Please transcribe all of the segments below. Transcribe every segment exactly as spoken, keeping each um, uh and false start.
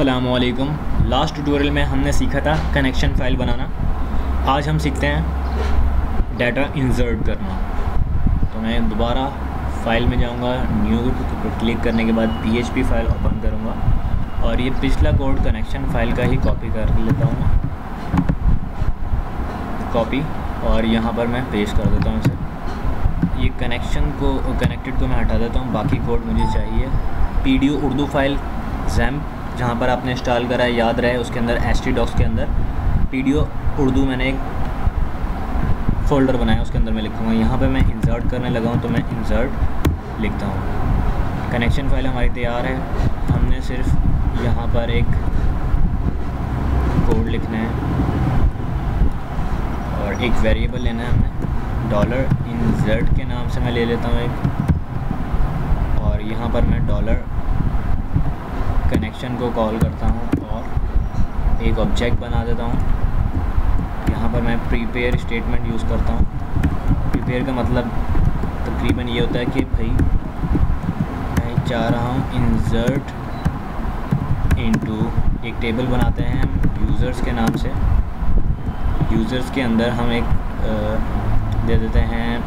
अस्सलामुअलैकुम। Last tutorial में हमने सीखा था कनेक्शन फाइल बनाना, आज हम सीखते हैं डाटा इंसर्ट करना। तो मैं दोबारा फाइल में जाऊंगा, न्यू पर क्लिक करने के बाद पीएचपी फाइल ओपन करूंगा और ये पिछला कोड कनेक्शन फाइल का ही कॉपी कर लेता हूँ, कॉपी, और यहाँ पर मैं पेस्ट कर देता हूँ इसे। ये कनेक्शन को कनेक्टेड को मैं हटा देता हूँ, बाकी कोड मुझे चाहिए। P D O Urdu file जैम्प जहाँ पर आपने इंस्टॉल करा है, याद रहे उसके अंदर एस टी डॉक्स के अंदर पी डी ओ उर्दू मैंने एक फ़ोल्डर बनाया, उसके अंदर मैं लिखूँगा। यहाँ पे मैं इंसर्ट करने लगा हूँ तो मैं इंसर्ट लिखता हूँ। कनेक्शन फाइल हमारी तैयार है, हमने सिर्फ यहाँ पर एक कोड लिखना है और एक वेरिएबल लेना है हमने। डॉलर इंसर्ट के नाम से मैं ले लेता हूँ एक, और यहाँ पर मैं डॉलर कनेक्शन को कॉल करता हूँ और एक ऑब्जेक्ट बना देता हूँ। यहाँ पर मैं प्रीपेयर स्टेटमेंट यूज़ करता हूँ। प्रीपेयर का मतलब तकरीबन ये होता है कि भाई मैं चाह रहा हूँ इंसर्ट इनटू एक टेबल बनाते हैं हम यूज़र्स के नाम से। यूज़र्स के अंदर हम एक दे देते हैं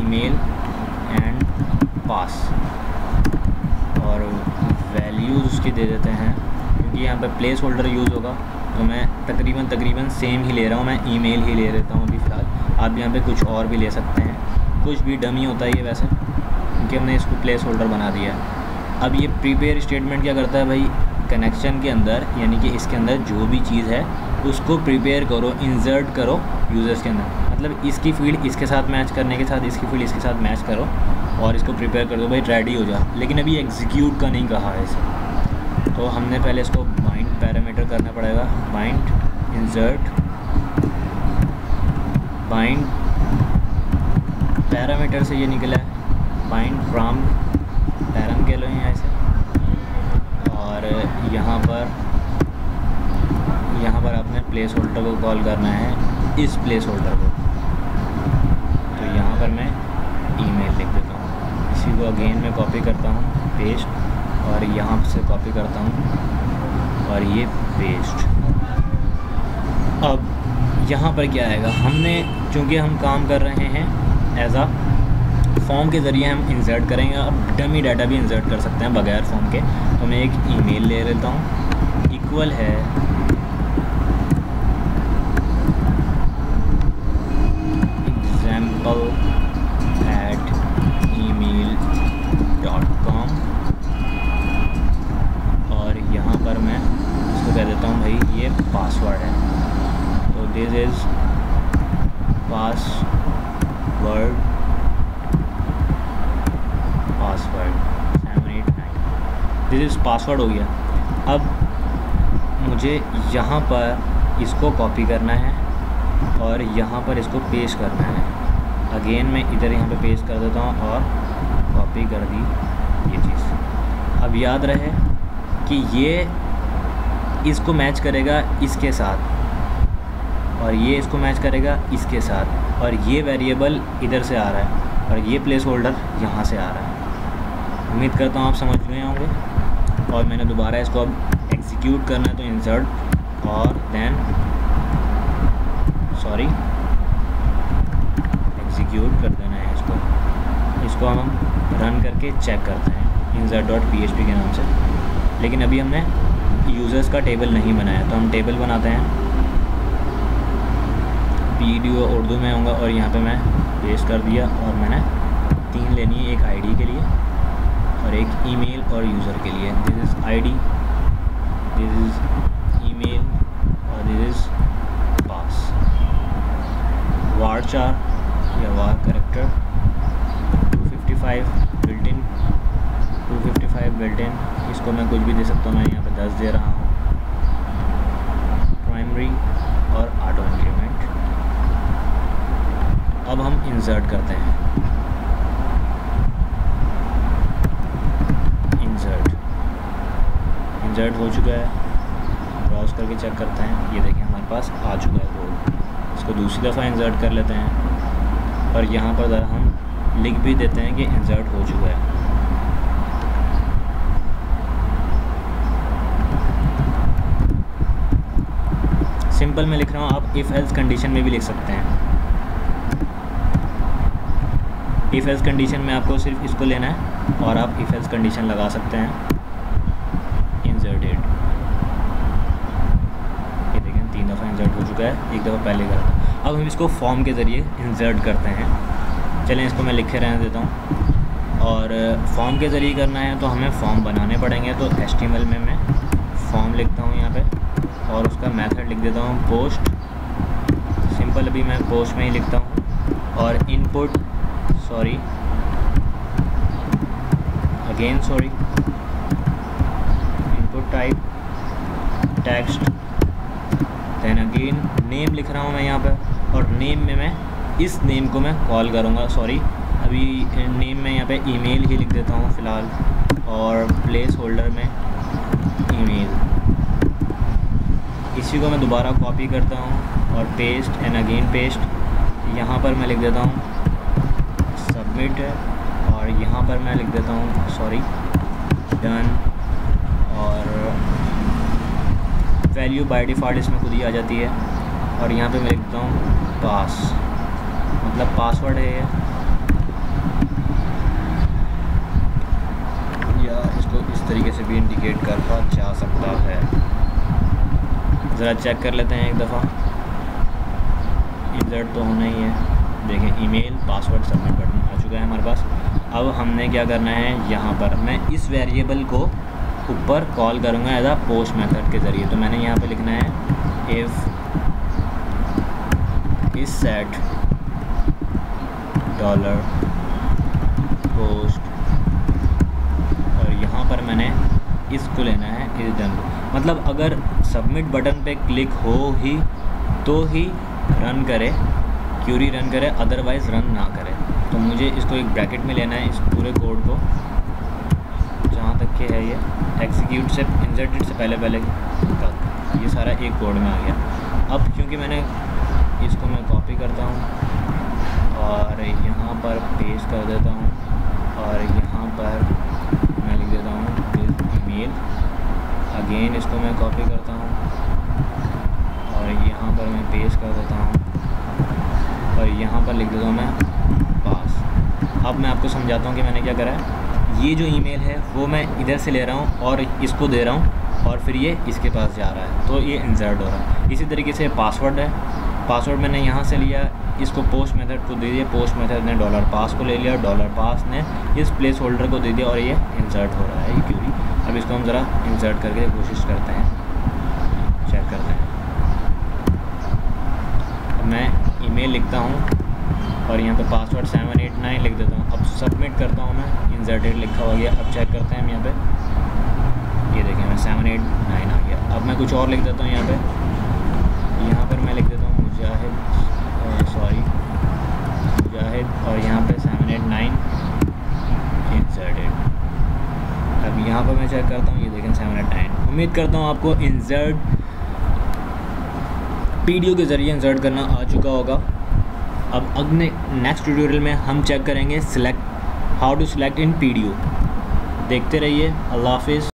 ईमेल एंड पास और वैल्यूज़ उसकी दे देते हैं, क्योंकि यहाँ पे प्लेस होल्डर यूज़ होगा तो मैं तकरीबन तकरीबन सेम ही ले रहा हूँ, मैं ईमेल ही ले लेता हूँ अभी फ़िलहाल। आप यहाँ पे कुछ और भी ले सकते हैं, कुछ भी डमी होता है ये वैसे, क्योंकि हमने इसको प्लेस होल्डर बना दिया है। अब ये प्रीपेयर स्टेटमेंट क्या करता है भाई, कनेक्शन के अंदर यानी कि इसके अंदर जो भी चीज़ है उसको प्रिपेयर करो, इंसर्ट करो यूज़र्स के अंदर, मतलब इसकी फील्ड इसके साथ मैच करने के साथ इसकी फील्ड इसके साथ मैच करो और इसको प्रिपेयर कर दो, भाई रेडी हो जा। लेकिन अभी एग्जीक्यूट का नहीं कहा है इसे, तो हमने पहले इसको बाइंड पैरामीटर करना पड़ेगा। बाइंड इंसर्ट बाइंड पैरामीटर से ये निकला है, बाइंड फ्राम पैरम कह लो यहाँ से, और यहाँ पर यहाँ पर आपने प्लेस होल्डर को कॉल करना है, इस प्लेस होल्डर को। तो यहाँ पर मैं ईमेल लिख देता हूँ, इसी को अगेन मैं कॉपी करता हूँ पेस्ट, और यहाँ से कॉपी करता हूँ और ये पेस्ट। अब यहाँ पर क्या आएगा, हमने चूँकि हम काम कर रहे हैं एज आ फॉर्म के ज़रिए हम इंसर्ट करेंगे, अब डमी डाटा भी इंसर्ट कर सकते हैं बगैर फॉर्म के। तो मैं एक ईमेल ले लेता हूँ, इक्वल है एग्जाम्पल डॉट कॉम, और यहाँ पर मैं इसको कह देता हूँ भाई ये पासवर्ड है, तो this is password password seven eight nine this is password हो गया। अब मुझे यहाँ पर इसको कॉपी करना है और यहाँ पर इसको पेस्ट करना है। अगेन मैं इधर यहाँ पे पेस्ट कर देता हूँ और कॉपी कर दी ये चीज़। अब याद रहे कि ये इसको मैच करेगा इसके साथ, और ये इसको मैच करेगा इसके साथ, और ये वेरिएबल इधर से आ रहा है और ये प्लेस होल्डर यहाँ से आ रहा है। उम्मीद करता हूँ आप समझ गए होंगे। और मैंने दोबारा इसको अब एग्जीक्यूट करना है तो इंसर्ट और देन सॉरी एग्जीक्यूट कर देना है इसको। इसको हम रन करके चेक करते हैं insert dot P H P के नाम से, लेकिन अभी हमने यूज़र्स का टेबल नहीं बनाया, तो हम टेबल बनाते हैं। पी डी ओ उर्दू में होगा और यहाँ पे मैं पेस्ट कर दिया, और मैंने तीन लेनी है, एक आईडी के लिए और एक ईमेल और यूज़र के लिए। This is ID, this is email और दिस इज़ पास। वारचार या var character two fifty five built in, two fifty five built in, इसको मैं कुछ भी दे सकता हूँ, मैं यहाँ पे दस दे रहा हूँ। प्राइमरी और ऑटो इंक्रीमेंट। अब हम इंसर्ट करते हैं, इंसर्ट इंसर्ट हो चुका है, ब्राउज करके चेक करते हैं। ये देखिए हमारे पास आ चुका है कोड, इसको दूसरी दफ़ा इंसर्ट कर लेते हैं और यहाँ पर ज़रा हम लिख भी देते हैं कि इंसर्ट हो चुका है। सिंपल में लिख रहा हूँ, आप इफ़ एल्स कंडीशन में भी लिख सकते हैं। इफ़ एल्स कंडीशन में आपको सिर्फ इसको लेना है और आप इफ़ एल्स कंडीशन लगा सकते हैं। इंसर्टेड, ये देखें तीन दफ़ा इंसर्ट हो चुका है, एक दफ़ा पहले करा था। अब हम इसको फॉर्म के ज़रिए इंसर्ट करते हैं। चलें इसको मैं लिखे रहने देता हूँ। और फॉर्म के ज़रिए करना है तो हमें फॉर्म बनाने पड़ेंगे, तो एच टी एम एल में मैं फॉर्म लिखता हूँ यहाँ पे और उसका मेथड लिख देता हूँ पोस्ट। सिंपल अभी मैं पोस्ट में ही लिखता हूँ। और input sorry again sorry input type text, then again name लिख रहा हूँ मैं यहाँ पे। और नेम में मैं इस नेम को मैं कॉल करूँगा, सॉरी अभी नेम में यहाँ पे ईमेल ही लिख देता हूँ फ़िलहाल। और प्लेस होल्डर में ईमेल, इसी को मैं दोबारा कॉपी करता हूँ और पेस्ट एंड अगेन पेस्ट। यहाँ पर मैं लिख देता हूँ सबमिट, और यहाँ पर मैं लिख देता हूँ सॉरी डन। और वैल्यू बाय डिफ़ॉल्ट इसमें खुद ही आ जाती है। और यहाँ पे मैं लिखता हूँ पास, मतलब पासवर्ड है, तरीके से भी इंडिकेट करता जा सकता है। ज़रा चेक कर लेते हैं एक दफ़ा, इंसर्ट तो होना ही है। देखिए ईमेल, पासवर्ड, सबमिट बटन आ चुका है हमारे पास। अब हमने क्या करना है, यहाँ पर मैं इस वेरिएबल को ऊपर कॉल करूँगा एज आ पोस्ट मेथड के ज़रिए। तो मैंने यहाँ पे लिखना है if isset dollar post, पर मैंने इसको लेना है इज डन, मतलब अगर सबमिट बटन पे क्लिक हो ही तो ही रन करे, क्यूरी रन करे, अदरवाइज़ रन ना करे। तो मुझे इसको एक ब्रैकेट में लेना है, इस पूरे कोड को जहाँ तक के है ये एग्जीक्यूट से इंसर्टेड से पहले पहले तक, ये सारा एक कोड में आ गया। अब क्योंकि मैंने इसको मैं कॉपी करता हूँ और यहाँ पर पेस्ट कर देता हूँ और यहाँ पर देता हूँ ईमेल, अगेन इसको मैं कॉपी करता हूँ और यहाँ पर मैं पेस्ट कर देता हूँ और यहाँ पर लिख देता हूँ मैं पास। अब मैं आपको समझाता हूँ कि मैंने क्या करा है। ये जो ईमेल है वो मैं इधर से ले रहा हूँ और इसको दे रहा हूँ और फिर ये इसके पास जा रहा है, तो ये इंसर्ट हो रहा है। इसी तरीके से पासवर्ड है, पासवर्ड मैंने यहाँ से लिया, इसको पोस्ट मेथड को दे दिया, पोस्ट मेथड ने डॉलर पास को ले लिया, डॉलर पास ने इस प्लेस होल्डर को दे दिया और ये इंसर्ट हो रहा है ये क्यूरी। अब इसको हम ज़रा इंसर्ट करके कोशिश करते हैं, चेक करते हैं। अब मैं ईमेल लिखता हूँ और यहाँ पे पासवर्ड सेवन एट नाइन लिख देता हूँ। अब सबमिट करता हूँ मैं, इंसर्टेड लिखा हो गया। अब चेक करते हैं हम यहाँ पर, ये देखिए मैं सेवन एट नाइन आ गया। अब मैं कुछ और लिख देता हूँ यहाँ पर, यहाँ पर मैं लिख देता हूँ मुजाहिद सॉरी मुजाहिद और यहाँ पे सेवन एट नाइन इंसर्टेड। अब यहाँ पर मैं चेक करता हूँ, ये देखें सेवन एट नाइन। उम्मीद करता हूँ आपको इंसर्ट पीडीओ के ज़रिए इंसर्ट करना आ चुका होगा। अब अगले नेक्स्ट ट्यूटोरियल में हम चेक करेंगे select, how to select in PDO. देखते रहिए, अल्लाह हाफिज़।